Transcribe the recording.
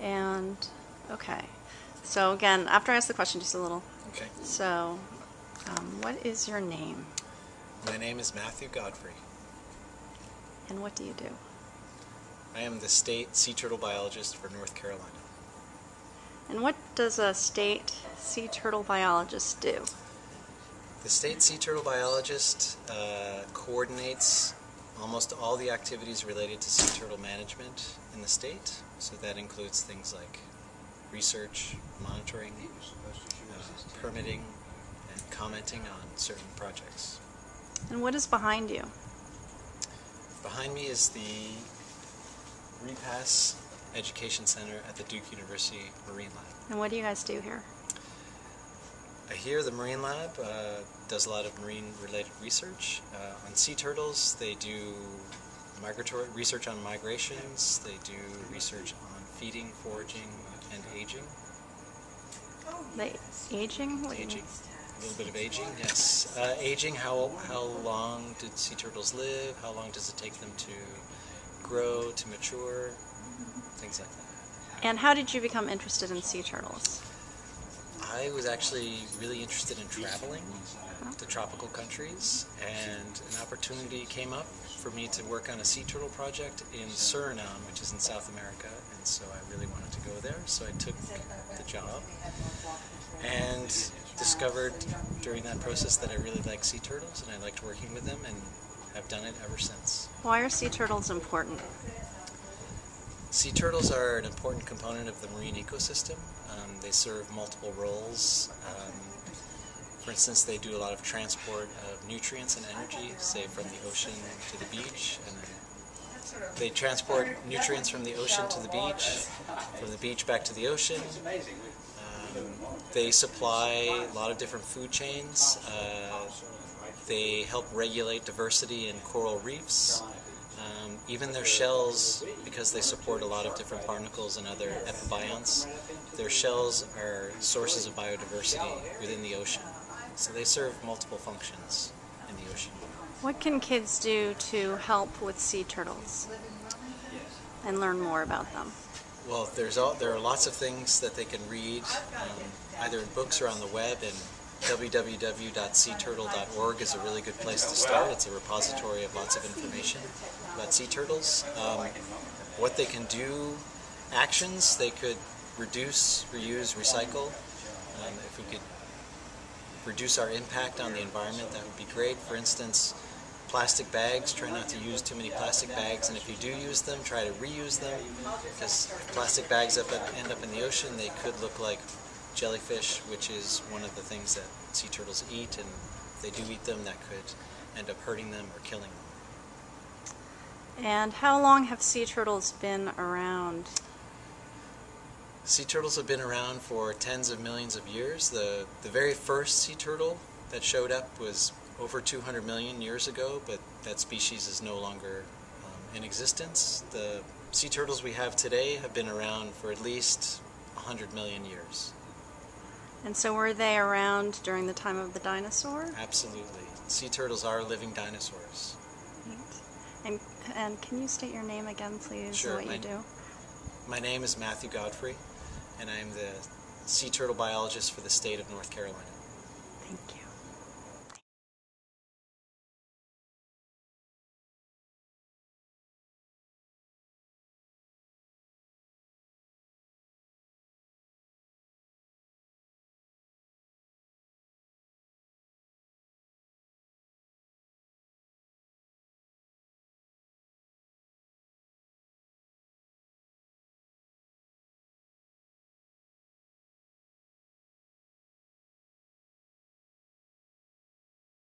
And okay, so again, after I ask the question, just a little. Okay. So, what is your name? My name is Matthew Godfrey. And what do you do? I am the state sea turtle biologist for North Carolina. And what does a state sea turtle biologist do? The state sea turtle biologist coordinates almost all the activities related to sea turtle management in the state. So that includes things like research, monitoring, permitting, and commenting on certain projects. And what is behind you? Behind me is the Repass Education Center at the Duke University Marine Lab. And what do you guys do here? Here the Marine Lab does a lot of marine-related research on sea turtles. They do migratory research on migrations. They do research on feeding, foraging, and aging. Aging. A little bit of aging, yes. Aging, how long did sea turtles live? How long does it take them to grow, to mature? Things like that. And how did you become interested in sea turtles? I was actually really interested in traveling to tropical countries, and an opportunity came up for me to work on a sea turtle project in Suriname, which is in South America, and so I really wanted to go there, so I took the job and discovered during that process that I really like sea turtles and I liked working with them, and I've done it ever since. Why are sea turtles important? Sea turtles are an important component of the marine ecosystem. They serve multiple roles. For instance, they do a lot of transport of nutrients and energy, say from the ocean to the beach. And then they transport nutrients from the ocean to the beach, from the beach back to the ocean. They supply a lot of different food chains. They help regulate diversity in coral reefs. Even their shells, because they support a lot of different barnacles and other epibionts, their shells are sources of biodiversity within the ocean. So they serve multiple functions in the ocean. What can kids do to help with sea turtles and learn more about them? Well, there are lots of things that they can read, either in books or on the web, and www.seaturtle.org is a really good place to start. It's a repository of lots of information about sea turtles. What they can do, actions they could reduce, reuse, recycle. If we could reduce our impact on the environment, that would be great. For instance, plastic bags, try not to use too many plastic bags, and if you do use them, try to reuse them, because if plastic bags end up in the ocean, they could look like jellyfish, which is one of the things that sea turtles eat, and if they do eat them, that could end up hurting them or killing them. And how long have sea turtles been around? Sea turtles have been around for tens of millions of years. The very first sea turtle that showed up was over 200 million years ago, but that species is no longer in existence. The sea turtles we have today have been around for at least 100 million years. And so were they around during the time of the dinosaur? Absolutely. Sea turtles are living dinosaurs. Right. And can you state your name again, please, sure, and what you do? My name is Matthew Godfrey, and I am the sea turtle biologist for the state of North Carolina. Thank you.